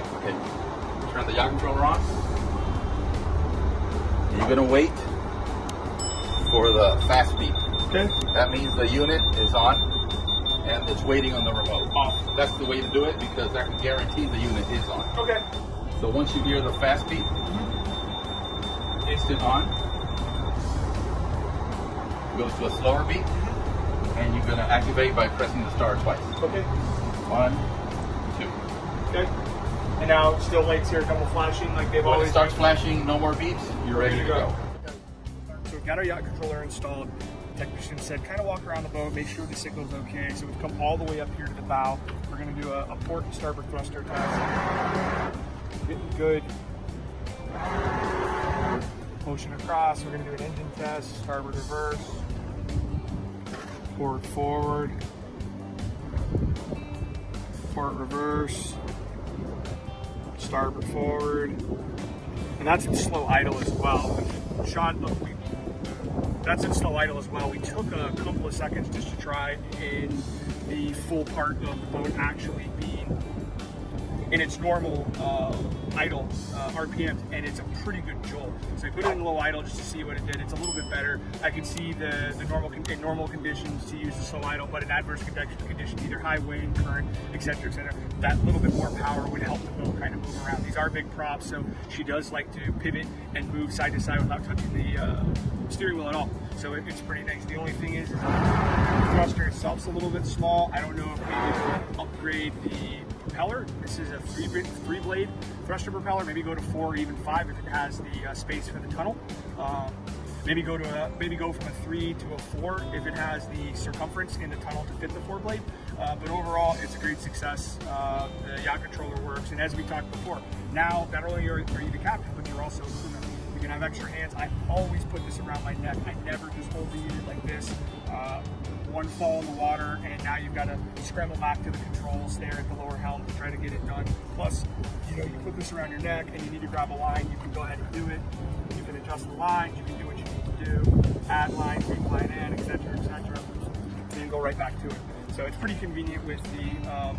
Okay, turn the yacht controller on. And you're gonna wait for the fast beep. Okay. That means the unit is on and it's waiting on the remote. Off. That's the way to do it because that can guarantee the unit is on. Okay. So once you hear the fast beep, instant on. Goes to a slower beat, and you're gonna activate by pressing the star twice. Okay. One, two. Okay. And now it still waits here, double flashing like they've always. When it starts flashing, no more beeps, you're ready to go. So we've got our yacht controller installed. The technician said kind of walk around the boat, make sure the signal's okay. So we've come all the way up here to the bow. We're gonna do a port and starboard thruster test. Getting good motion across. We're gonna do an engine test, starboard reverse. Port forward, port reverse, starboard forward, and that's in slow idle as well. Sean, look, that's in slow idle as well. We took a couple of seconds just to try in the full part of the boat actually being in its normal idle RPM, and it's a pretty good jolt. So I put it in low idle just to see what it did. It's a little bit better. I could see in normal conditions to use the slow idle, but in adverse conditions, either high wind, current, et cetera, that little bit more power would help the boat kind of move around. These are big props, so she does like to pivot and move side to side without touching the steering wheel at all. So it's pretty nice. The only thing is the thruster itself's a little bit small. I don't know if we can upgrade the propeller. This is a three-blade thruster propeller. Maybe go to 4 or even 5 if it has the space for the tunnel. Maybe go from a 3 to a 4 if it has the circumference in the tunnel to fit the 4-blade. But overall, it's a great success. The yacht controller works, and as we talked before, now not only are you the captain, but you're also a crew member. You can have extra hands. I always put this around my neck. I never just hold the unit like this. One fall in the water, and now you've got to scramble back to the controls there at the lower helm to try to get it done. Plus, you know, you put this around your neck and you need to grab a line, you can go ahead and do it. You can adjust the line, you can do what you need to do, add line, bring line in, etc., etc., and then go right back to it. So it's pretty convenient with the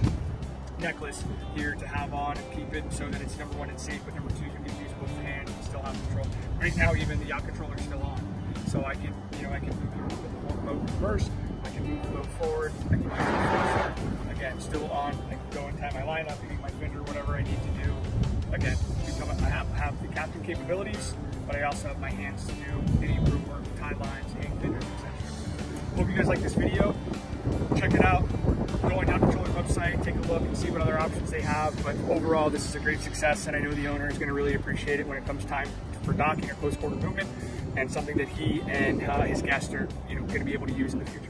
necklace here to have on and keep it so that it's #1, it's safe, but #2, you can use both hands and still have control. Right now, even the yacht controller is still on, so I can, you know, I can move the boat reverse. I can move the boat forward, I can move the thruster, again, still on, I can go and tie my line up, I can use my fender, whatever I need to do. Again, I have the captain capabilities, but I also have my hands to do any room work, tie lines, hang fenders, etc. Hope you guys like this video. Check it out. Go on Yacht Controller website, take a look and see what other options they have. But overall, this is a great success, and I know the owner is going to really appreciate it when it comes time for docking or close quarter movement, and something that he and his guests are, you know, going to be able to use in the future.